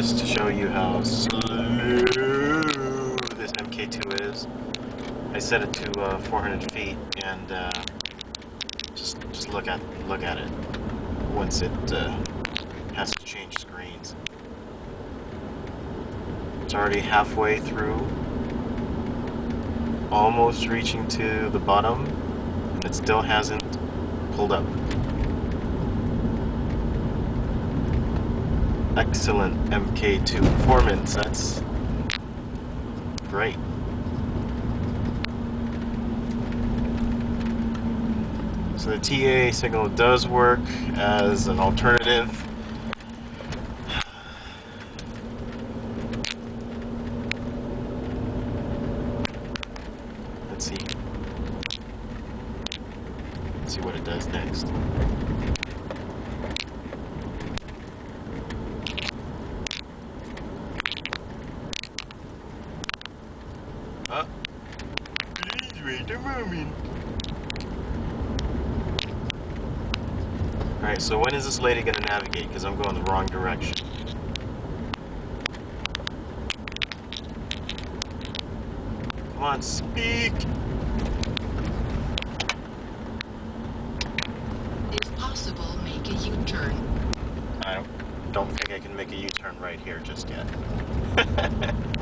just to show you how smooth this MK2 is. I set it to 400 feet, and just look at it once it has to change screens. It's already halfway through, almost reaching to the bottom, and it still hasn't pulled up. Excellent MK2 performance. That's great. So the TA signal does work as an alternative. Let's see. Let's see what it does next. Please wait a moment. Alright, so when is this lady going to navigate? Because I'm going the wrong direction. Come on, speak! If possible, make a U-turn. I don't think I can make a U-turn right here just yet.